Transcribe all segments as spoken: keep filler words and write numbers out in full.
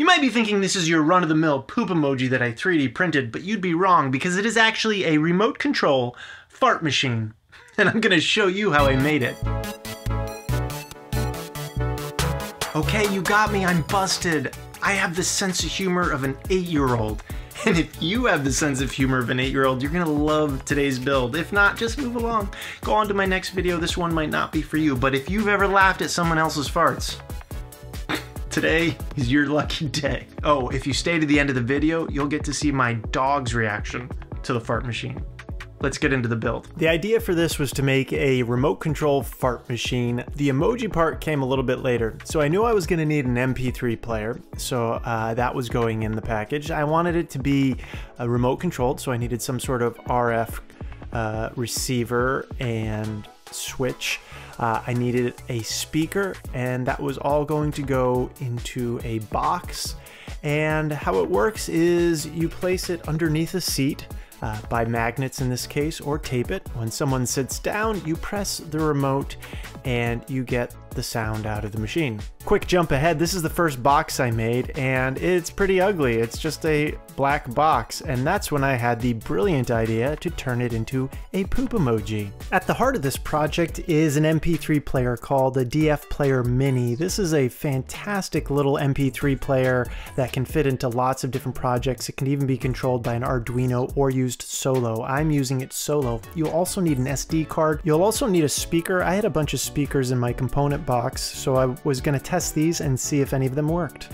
You might be thinking this is your run-of-the-mill poop emoji that I three D printed, but you'd be wrong because it is actually a remote control fart machine. And I'm gonna show you how I made it. Okay, you got me, I'm busted. I have the sense of humor of an eight-year-old. And if you have the sense of humor of an eight-year-old, you're gonna love today's build. If not, just move along. Go on to my next video, this one might not be for you, but if you've ever laughed at someone else's farts, today is your lucky day. Oh, if you stay to the end of the video, you'll get to see my dog's reaction to the fart machine. Let's get into the build. The idea for this was to make a remote control fart machine. The emoji part came a little bit later. So I knew I was gonna need an M P three player. So uh, that was going in the package. I wanted it to be uh, remote controlled. So I needed some sort of R F uh, receiver and switch. Uh, I needed a speaker, and that was all going to go into a box. And how it works is you place it underneath a seat. Uh, by magnets in this case, or tape it. When someone sits down, you press the remote and you get the sound out of the machine. Quick jump ahead, this is the first box I made and it's pretty ugly. It's just a black box, and that's when I had the brilliant idea to turn it into a poop emoji. At the heart of this project is an M P three player called the D F Player Mini. This is a fantastic little M P three player that can fit into lots of different projects. It can even be controlled by an Arduino or use solo. I'm using it solo. You'll also need an S D card. You'll also need a speaker. I had a bunch of speakers in my component box, so I was going to test these and see if any of them worked.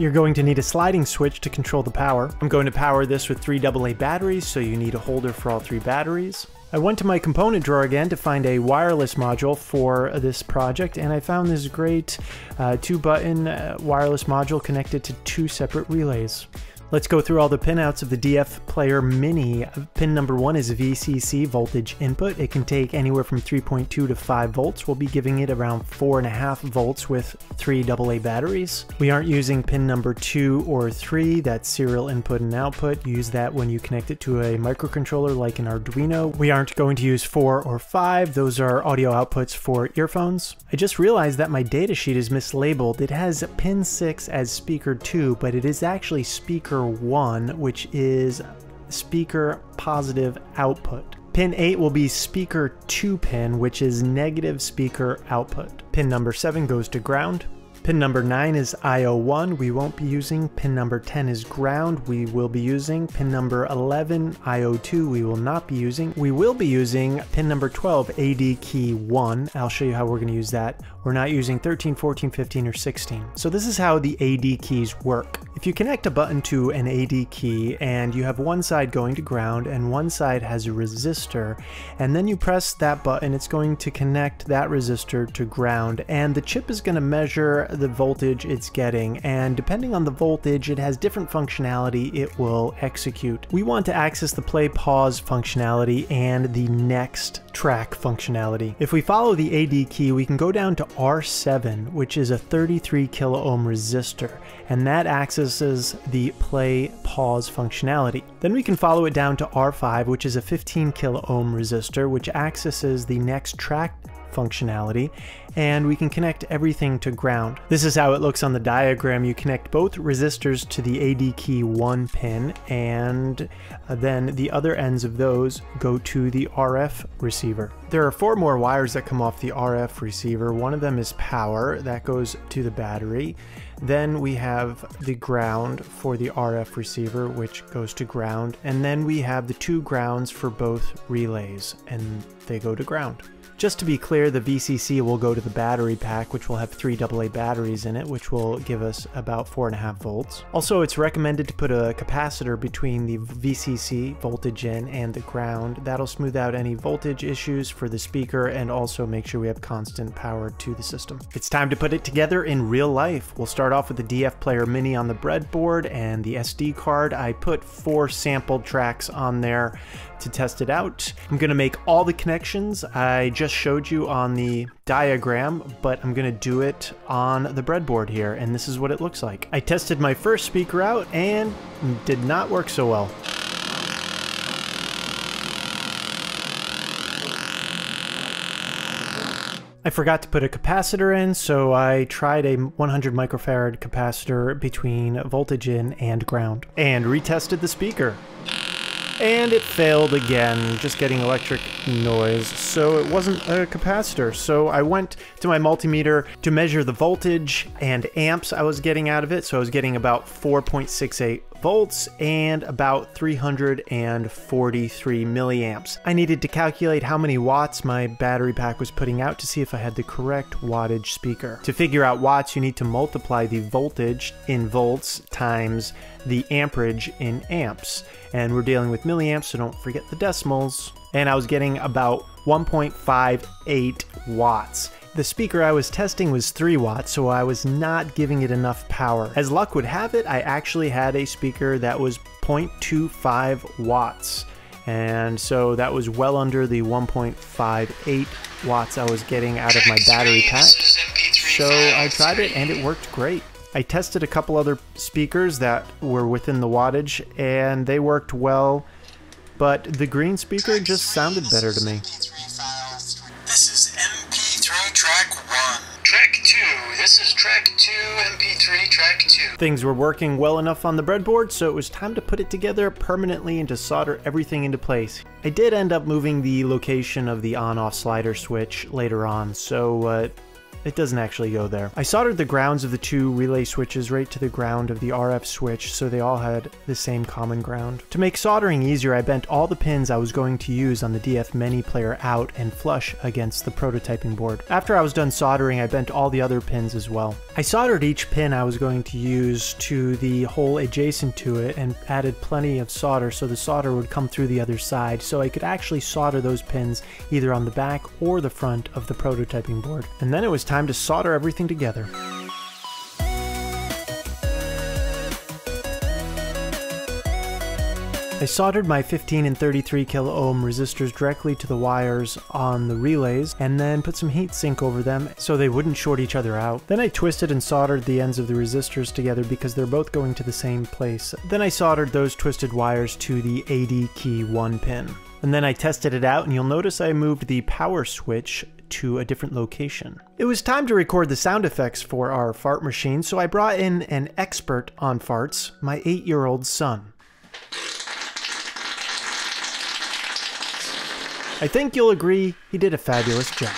You're going to need a sliding switch to control the power. I'm going to power this with three double A batteries, so you need a holder for all three batteries. I went to my component drawer again to find a wireless module for this project, and I found this great uh, two-button uh, wireless module connected to two separate relays. Let's go through all the pinouts of the D F Player Mini. Pin number one is V C C, voltage input. It can take anywhere from three point two to five volts. We'll be giving it around four and a half volts with three double A batteries. We aren't using pin number two or three. That's serial input and output. Use that when you connect it to a microcontroller like an Arduino. We aren't going to use four or five. Those are audio outputs for earphones. I just realized that my datasheet is mislabeled. It has pin six as speaker two, but it is actually speaker one, which is speaker positive output. Pin eight will be speaker two pin, which is negative speaker output. Pin number seven goes to ground. Pin number nine is I O one, we won't be using. Pin number ten is ground, we will be using. Pin number eleven, I O two, we will not be using. We will be using pin number twelve, A D key one. I'll show you how we're going to use that. We're not using thirteen, fourteen, fifteen, or sixteen. So this is how the A D keys work. If you connect a button to an A D key and you have one side going to ground and one side has a resistor, and then you press that button, it's going to connect that resistor to ground, and the chip is going to measure the voltage it's getting, and depending on the voltage, it has different functionality it will execute. We want to access the play pause functionality and the next track functionality. If we follow the A D key, we can go down to R seven, which is a thirty-three kilo ohm resistor, and that accesses the play pause functionality. Then we can follow it down to R five, which is a fifteen kilo ohm resistor, which accesses the next track functionality, and we can connect everything to ground. This is how it looks on the diagram. You connect both resistors to the A D key one pin, and then the other ends of those go to the R F receiver. There are four more wires that come off the R F receiver. One of them is power, that goes to the battery. Then we have the ground for the R F receiver, which goes to ground. And then we have the two grounds for both relays, and they go to ground. Just to be clear, the V C C will go to the battery pack, which will have three double A batteries in it, which will give us about four and a half volts. Also, it's recommended to put a capacitor between the V C C voltage in and the ground. That'll smooth out any voltage issues for the speaker and also make sure we have constant power to the system. It's time to put it together in real life. We'll start off with the D F Player Mini on the breadboard and the S D card. I put four sample tracks on there to test it out. I'm gonna make all the connections I just showed you on the diagram, but I'm gonna do it on the breadboard here, and this is what it looks like. I tested my first speaker out and it did not work so well. I forgot to put a capacitor in, so I tried a one hundred microfarad capacitor between voltage in and ground and retested the speaker. And it failed again, just getting electric noise, so it wasn't a capacitor. So I went to my multimeter to measure the voltage and amps I was getting out of it. So I was getting about four point six eight volts and about three hundred forty-three milliamps. I needed to calculate how many watts my battery pack was putting out to see if I had the correct wattage speaker. To figure out watts, you need to multiply the voltage in volts times the amperage in amps. And we're dealing with milliamps, so don't forget the decimals. And I was getting about one point five eight watts. The speaker I was testing was three watts, so I was not giving it enough power. As luck would have it, I actually had a speaker that was zero point two five watts. And so that was well under the one point five eight watts I was getting out of my battery pack. So I tried it and it worked great. I tested a couple other speakers that were within the wattage and they worked well, but the green speaker just sounded better to me. Track two, things were working well enough on the breadboard, so it was time to put it together permanently and to solder everything into place. I did end up moving the location of the on-off slider switch later on, so uh, it doesn't actually go there. I soldered the grounds of the two relay switches right to the ground of the R F switch, so they all had the same common ground. To make soldering easier, I bent all the pins I was going to use on the D F Mini player out and flush against the prototyping board. After I was done soldering, I bent all the other pins as well. I soldered each pin I was going to use to the hole adjacent to it and added plenty of solder so the solder would come through the other side, so I could actually solder those pins either on the back or the front of the prototyping board. And then it was time to solder everything together. I soldered my fifteen and thirty-three kilo ohm resistors directly to the wires on the relays and then put some heat sink over them so they wouldn't short each other out. Then I twisted and soldered the ends of the resistors together because they're both going to the same place. Then I soldered those twisted wires to the A D key one pin. And then I tested it out, and you'll notice I moved the power switch to a different location. It was time to record the sound effects for our fart machine, so I brought in an expert on farts, my eight-year-old son. I think you'll agree he did a fabulous job.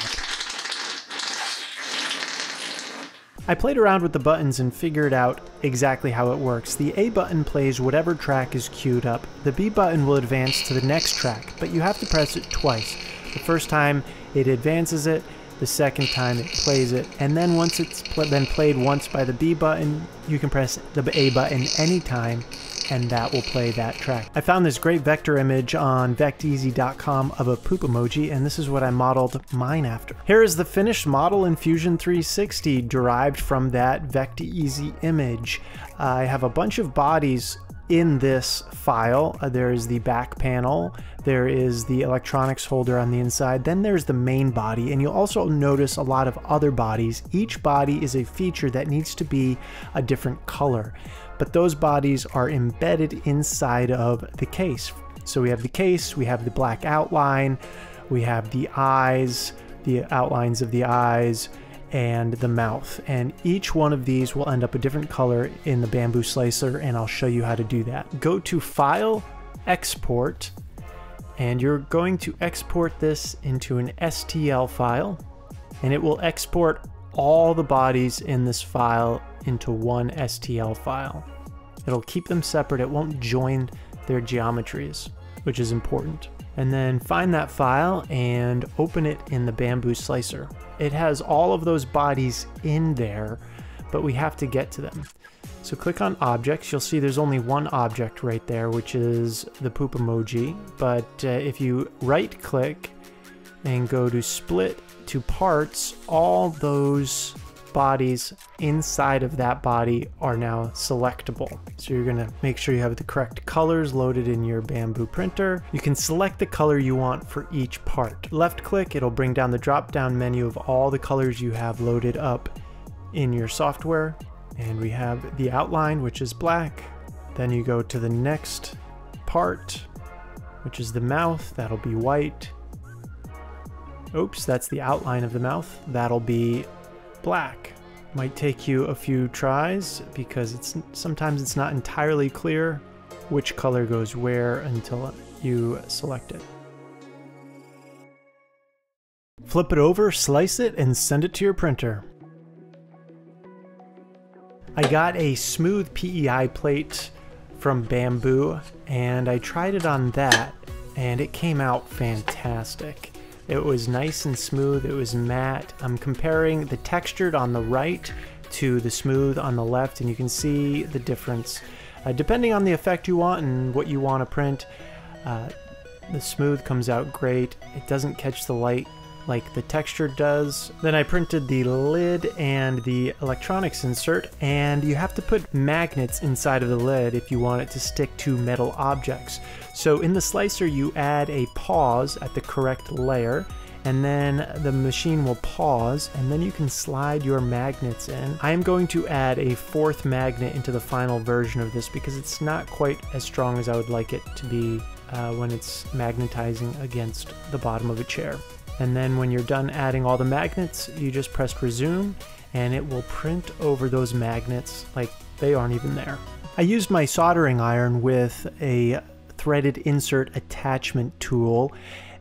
I played around with the buttons and figured out exactly how it works. The A button plays whatever track is queued up. The B button will advance to the next track, but you have to press it twice. The first time it advances it, the second time it plays it, and then once it's pl- been played once by the B button, you can press the A button anytime, and that will play that track. I found this great vector image on Vecteezy dot com of a poop emoji, and this is what I modeled mine after. Here is the finished model in Fusion three sixty derived from that Vecteezy image. I have a bunch of bodies in this file. Uh, there is the back panel, there is the electronics holder on the inside, then there's the main body, and you'll also notice a lot of other bodies. Each body is a feature that needs to be a different color, but those bodies are embedded inside of the case. So we have the case, we have the black outline, we have the eyes, the outlines of the eyes, and the mouth, and each one of these will end up a different color in the Bambu Slicer, and I'll show you how to do that. Go to File, Export, and you're going to export this into an S T L file, and it will export all the bodies in this file into one S T L file. It'll keep them separate, it won't join their geometries, which is important. And then find that file and open it in the Bambu Slicer. It has all of those bodies in there, but we have to get to them. So click on objects. You'll see there's only one object right there, which is the poop emoji. But uh, if you right click and go to split to parts, all those bodies inside of that body are now selectable. So you're gonna make sure you have the correct colors loaded in your Bambu printer. You can select the color you want for each part. Left click, it'll bring down the drop down menu of all the colors you have loaded up in your software. And we have the outline, which is black. Then you go to the next part, which is the mouth, that'll be white. Oops, that's the outline of the mouth. That'll be black. Might take you a few tries because it's sometimes it's not entirely clear which color goes where until you select it. Flip it over, slice it, and send it to your printer. I got a smooth P E I plate from Bambu and I tried it on that and it came out fantastic. It was nice and smooth, it was matte. I'm comparing the textured on the right to the smooth on the left and you can see the difference. Uh, depending on the effect you want and what you want to print, uh, the smooth comes out great. It doesn't catch the light like the texture does. Then I printed the lid and the electronics insert, and you have to put magnets inside of the lid if you want it to stick to metal objects. So in the slicer you add a pause at the correct layer, and then the machine will pause, and then you can slide your magnets in. I am going to add a fourth magnet into the final version of this because it's not quite as strong as I would like it to be uh, when it's magnetizing against the bottom of a chair. And then when you're done adding all the magnets, you just press resume and it will print over those magnets like they aren't even there. I used my soldering iron with a threaded insert attachment tool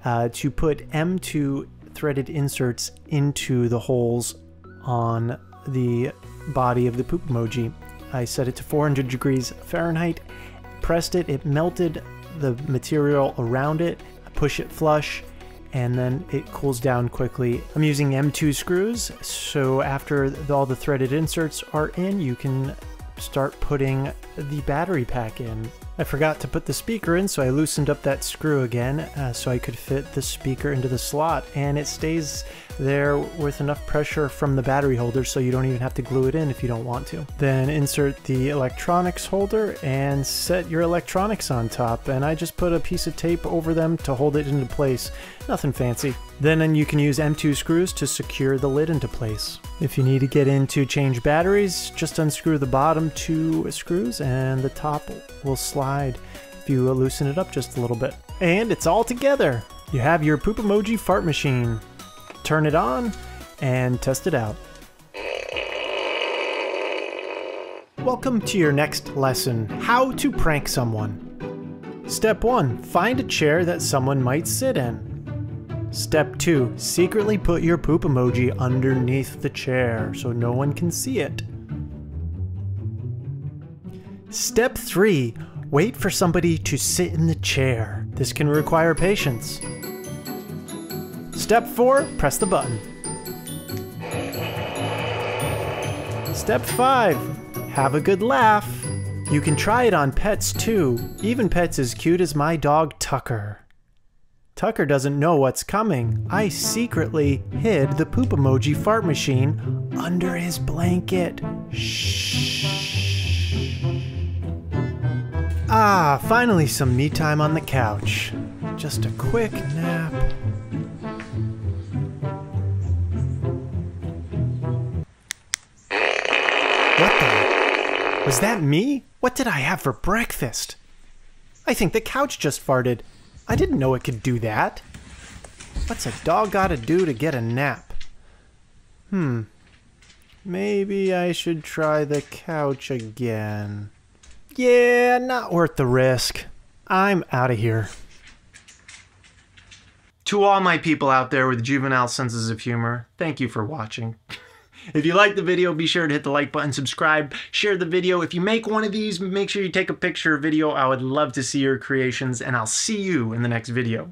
uh, to put M two threaded inserts into the holes on the body of the poop emoji. I set it to four hundred degrees Fahrenheit, pressed it, it melted the material around it, push it flush, and then it cools down quickly. I'm using M two screws, so after all the threaded inserts are in, you can start putting the battery pack in. I forgot to put the speaker in, so I loosened up that screw again uh, so I could fit the speaker into the slot, and it stays there with enough pressure from the battery holder so you don't even have to glue it in if you don't want to. Then insert the electronics holder and set your electronics on top, and I just put a piece of tape over them to hold it into place. Nothing fancy. Then, then you can use M two screws to secure the lid into place. If you need to get in to change batteries, just unscrew the bottom two screws and the top will slide if you loosen it up just a little bit. And it's all together! You have your poop emoji fart machine. Turn it on and test it out. Welcome to your next lesson, how to prank someone. Step one, find a chair that someone might sit in. Step two, secretly put your poop emoji underneath the chair so no one can see it. Step three, wait for somebody to sit in the chair. This can require patience. Step four, press the button. Step five, have a good laugh. You can try it on pets too, even pets as cute as my dog Tucker. Tucker doesn't know what's coming. I secretly hid the poop emoji fart machine under his blanket. Shh. Ah, finally some me time on the couch. Just a quick nap. What the? Was that me? What did I have for breakfast? I think the couch just farted. I didn't know it could do that. What's a dog gotta do to get a nap? Hmm. Maybe I should try the couch again. Yeah, not worth the risk. I'm out of here. To all my people out there with juvenile senses of humor, thank you for watching. If you liked the video, be sure to hit the like button, subscribe, share the video. If you make one of these, make sure you take a picture or video. I would love to see your creations, and I'll see you in the next video.